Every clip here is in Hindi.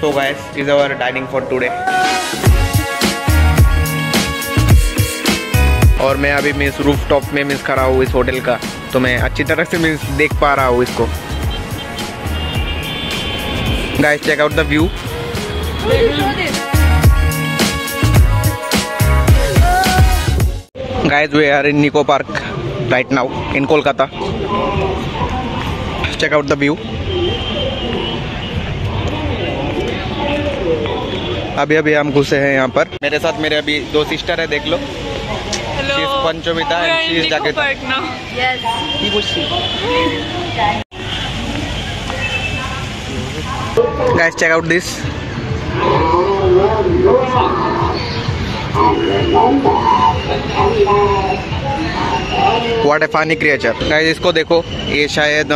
So guys, this is our dining for today. और मैं अभी मिस रूफ टॉप में मिस खड़ा हूँ इस होटल का, तो मैं अच्छी तरह से मिस देख पा रहा हूँ इसको। Guys check out the view. Guys, we are in Nicco Park right now in Kolkata. Check out the view. अभी हम घुसे हैं यहाँ पर। मेरे साथ मेरे अभी दो सिस्टर है, देख लो। पंचमिता Guys, check out this. What a funny creature. Guys, इसको देखो, ये शायद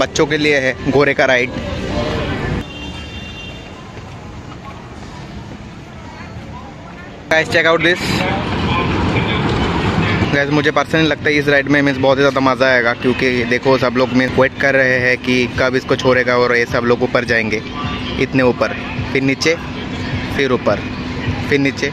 बच्चों के लिए है, घोड़े का ride. Guys, check out this. Guys, मुझे पर्सनली लगता है इस राइड में मिस बहुत ज़्यादा मज़ा आएगा, क्योंकि देखो सब लोग मिस वेट कर रहे हैं कि कब इसको छोड़ेगा और ये सब लोग ऊपर जाएंगे, इतने ऊपर, फिर नीचे, फिर ऊपर, फिर नीचे।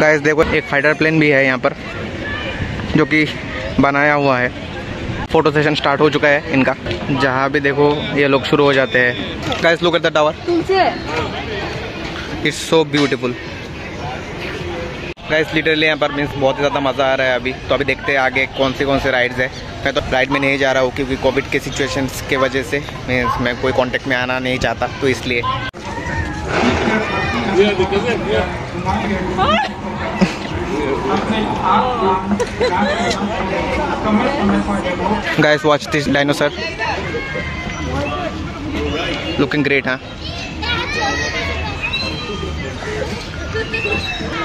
गाइस देखो, एक फाइटर प्लेन भी है यहाँ पर, जो कि बनाया हुआ है। फोटो सेशन स्टार्ट हो चुका है इनका, जहाँ भी देखो ये लोग शुरू हो जाते हैं। Guys look at the tower, it's so beautiful. Guys literally यहाँ पर मीन्स बहुत ज़्यादा मज़ा आ रहा है अभी। तो अभी देखते हैं आगे कौन से राइड्स है। मैं तो राइड में नहीं जा रहा हूँ, क्योंकि कोविड के सिचुएशंस के वजह से मीन्स मैं कोई कांटेक्ट में आना नहीं चाहता, तो इसलिए। Guys watch this dinosaur, looking great. हाँ,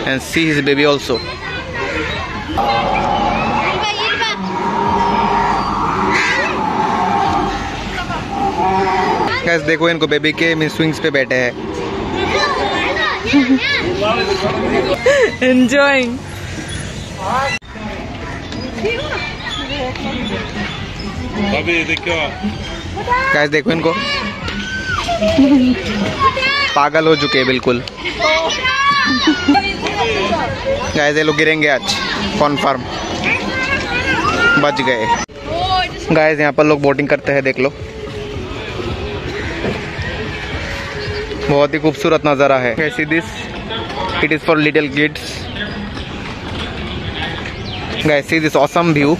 and see his baby also. Guys, देखो इनको बेबी के मिस स्विंग्स पे बैठे हैं। Enjoying. Guys, देखो इनको, पागल हो चुके हैं बिल्कुल। गाइस ये लोग गिरेंगे आज, कॉन्फर्म, बच गए। गाइस यहाँ पर लोग बोटिंग करते हैं, देख लो, बहुत ही खूबसूरत नज़ारा है। कैसी this, it is for little kids. Guys, see this awesome view.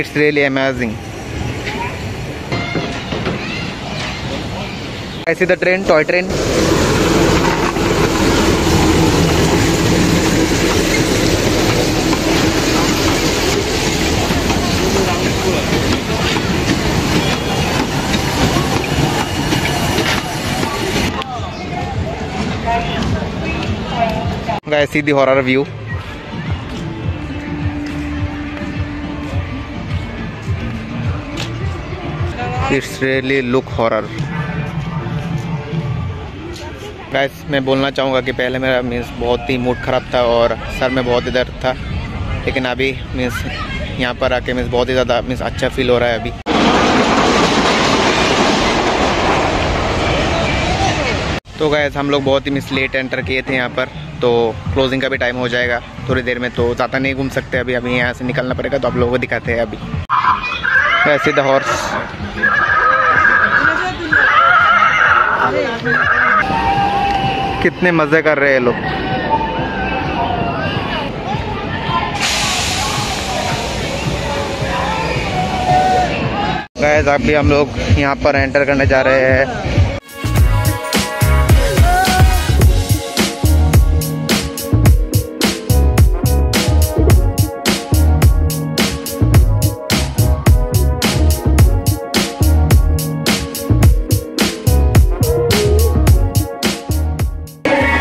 It's really amazing. I see the train, toy train. I see the horror view. It's really look horror. Guys मैं बोलना चाहूँगा कि पहले मेरा मीन्स बहुत ही मूड ख़राब था और सर में बहुत ही दर्द था, लेकिन अभी मीन्स यहाँ पर आके मीन्स बहुत ही ज़्यादा मीन्स अच्छा फील हो रहा है अभी। तो गाइस हम लोग बहुत ही मीन्स लेट एंटर किए थे यहाँ पर, तो क्लोजिंग का भी टाइम हो जाएगा थोड़ी देर में, तो ज़्यादा नहीं घूम सकते अभी, अभी यहाँ से निकलना पड़ेगा। तो आप लोगों को दिखाते हैं अभी। वैसे द हॉर्स, कितने मज़े कर रहे हैं लोग। गाइस अभी हम लोग यहाँ पर एंटर करने जा रहे हैं।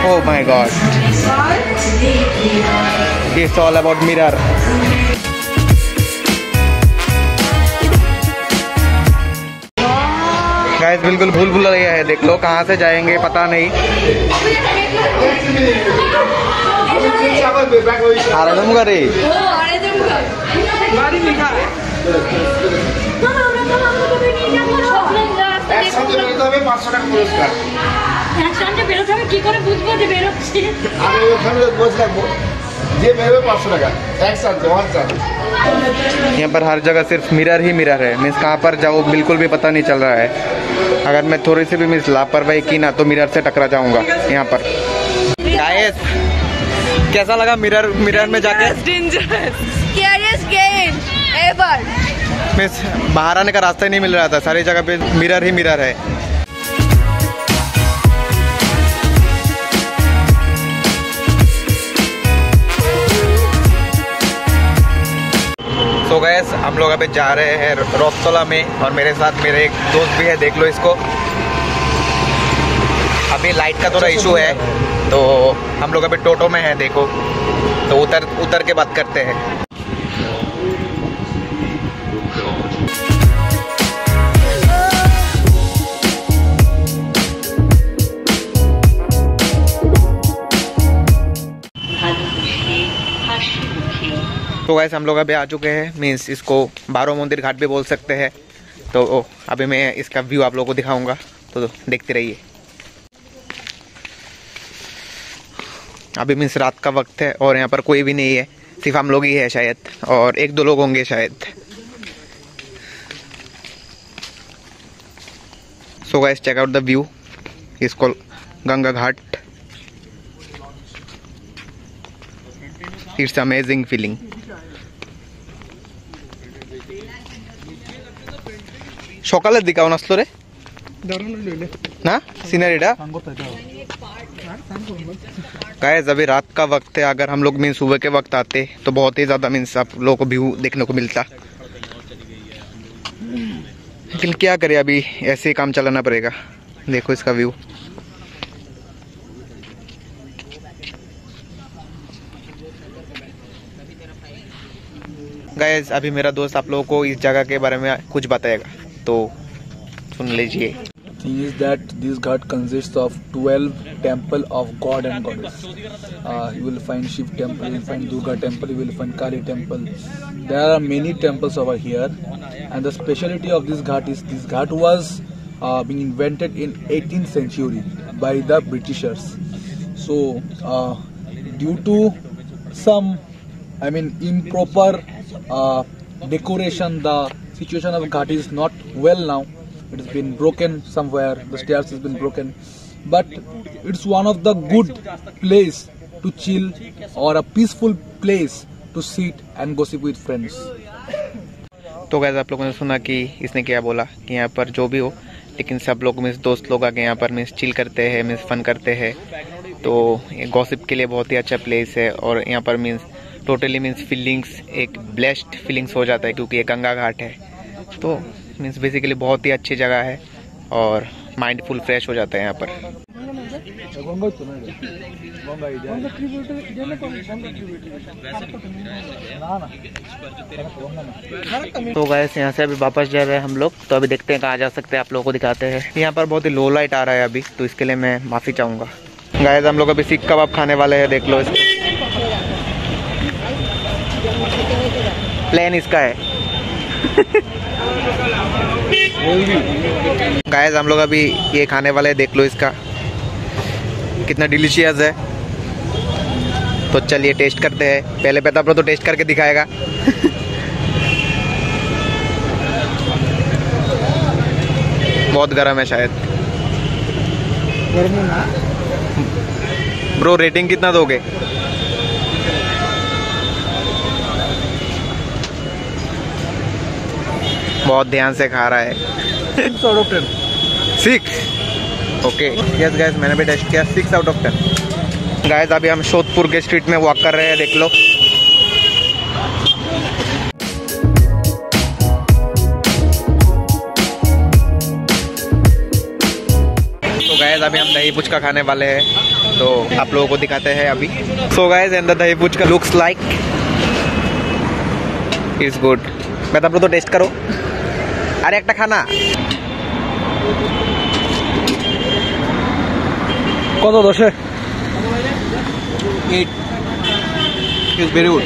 Oh my God! It's all about mirror. Guys बिल्कुल भूल भूल रही है, देख लो कहाँ से जाएंगे पता नहीं। यहाँ पर हर जगह सिर्फ मिरर ही मिरर है, मीन्स कहाँ पर जाओ बिल्कुल भी पता नहीं चल रहा है। अगर मैं थोड़ी सी भी मीन्स लापरवाही की ना तो मिरर से टकरा जाऊंगा। यहाँ पर गाइस कैसा लगा मिरर मिरर में जाके? मीन्स बाहर आने का रास्ता ही नहीं मिल रहा था, सारी जगह पे मिरर ही मिरर है। तो गैस हम लोग अभी जा रहे हैं रोस्तोला में और मेरे साथ मेरे एक दोस्त भी है, देख लो इसको। अभी लाइट का थोड़ा इशू है तो हम लोग अभी टोटो में हैं, देखो। तो उतर के बात करते हैं। तो गाइस हम लोग अभी आ चुके हैं, मीन्स इसको बारो मंदिर घाट भी बोल सकते हैं। तो अभी मैं इसका व्यू आप लोगों को दिखाऊंगा, तो देखते रहिए। अभी मीन्स रात का वक्त है और यहाँ पर कोई भी नहीं है, सिर्फ हम लोग ही है शायद, और एक दो लोग होंगे शायद। So guys check out the view, इसको गंगा घाट। It's amazing feeling. সকালের দিকে অনস্ত রে দারুণ লইলে না সিনারিটা गाइस। अभी रात का वक्त है, अगर हम लोग मीन सुबह के वक्त आते तो बहुत ही ज्यादा मीन सब लोगों को व्यू देखने को मिलता, लेकिन क्या करे अभी ऐसे ही काम चलाना पड़ेगा। देखो इसका व्यू, गाइस। अभी मेरा दोस्त आप लोगों को इस जगह के बारे में कुछ बताएगा, तो सुन लीजिए। Thing is that this ghat consists of 12 temple of god and goddess. You will find Shiv temple, you will find Durga temple, you will find Kali temple. There are many temples over here, and the speciality of this ghat is this ghat was being invented in 18th century by the Britishers. So due to some improper decoration, the situation of ghat is not well now. It has been broken somewhere, the stairs has been broken, but it's one of the good place to chill or a peaceful place to sit and gossip with friends. तो गाइस आप लोगों ने सुना कि इसने क्या बोला कि यहाँ पर जो भी हो, लेकिन सब लोग मीन्स दोस्त लोग आके यहाँ पर मीन्स चिल करते हैं, मीन्स फन करते हैं। तो गॉसिप के लिए बहुत ही अच्छा प्लेस है और यहाँ पर मीन्स टोटली मीन्स फीलिंग्स एक ब्लेस्ड फीलिंग्स हो जाता है, क्योंकि ये गंगा घाट है। तो मीन्स बेसिकली बहुत ही अच्छी जगह है और माइंड फुल फ्रेश हो जाता है यहाँ पर। तो गाइस यहाँ से अभी वापस जा रहे हैं हम लोग, तो अभी देखते हैं कहाँ जा सकते हैं, आप लोगों को दिखाते हैं। यहाँ पर बहुत ही लो लाइट आ रहा है अभी, तो इसके लिए मैं माफ़ी चाहूँगा। गाइस हम लोग अभी सीख कबाब खाने वाले हैं, देख लो। प्लान इसका है। गाइस हम लोग अभी ये खाने वाले हैं, देख लो इसका कितना डिलीशियस है। तो चलिए टेस्ट करते हैं, पहले पता पर तो टेस्ट करके दिखाएगा। बहुत गर्म है शायद। ब्रो रेटिंग कितना दोगे? बहुत ध्यान से खा रहा है। 6 out of 10। Okay yes guys, मैंने भी टेस्ट किया, 6 out of 10। गाइस अभी हम सोदपुर के स्ट्रीट में वॉक कर रहे हैं, देख लो। तो गाइस अभी हम दही फुचका खाने वाले हैं, तो आप लोगों को दिखाते हैं अभी। So guys and the dahi phuchka looks like it's good. मैं तो टेस्ट करो। अरे एक खाना। কত দশে 8 is very good।